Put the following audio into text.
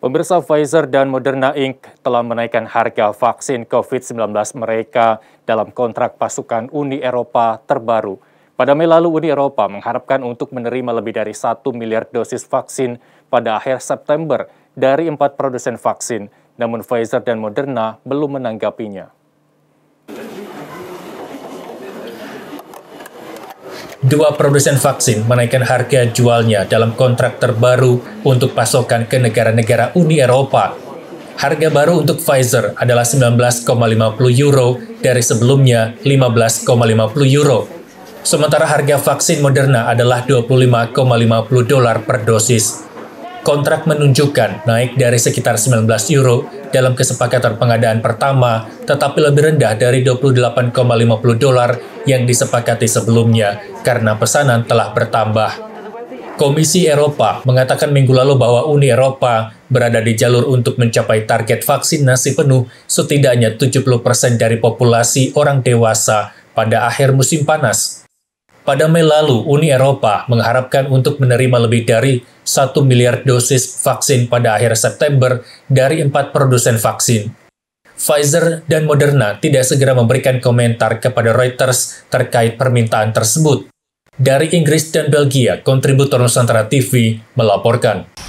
Pemirsa, Pfizer dan Moderna Inc. telah menaikkan harga vaksin COVID-19 mereka dalam kontrak pasukan Uni Eropa terbaru. Pada Mei lalu, Uni Eropa mengharapkan untuk menerima lebih dari 1 miliar dosis vaksin pada akhir September dari 4 produsen vaksin, namun Pfizer dan Moderna belum menanggapinya. Dua produsen vaksin menaikkan harga jualnya dalam kontrak terbaru untuk pasokan ke negara-negara Uni Eropa. Harga baru untuk Pfizer adalah €19,50 dari sebelumnya €15,50. Sementara harga vaksin Moderna adalah $25,50 per dosis. Kontrak menunjukkan naik dari sekitar €19 dalam kesepakatan pengadaan pertama, tetapi lebih rendah dari $28,50 yang disepakati sebelumnya karena pesanan telah bertambah. Komisi Eropa mengatakan minggu lalu bahwa Uni Eropa berada di jalur untuk mencapai target vaksinasi penuh setidaknya 70% dari populasi orang dewasa pada akhir musim panas. Pada Mei lalu, Uni Eropa mengharapkan untuk menerima lebih dari 1 miliar dosis vaksin pada akhir September dari 4 produsen vaksin. Pfizer dan Moderna tidak segera memberikan komentar kepada Reuters terkait permintaan tersebut. Dari Inggris dan Belgia, kontributor Nusantara TV melaporkan.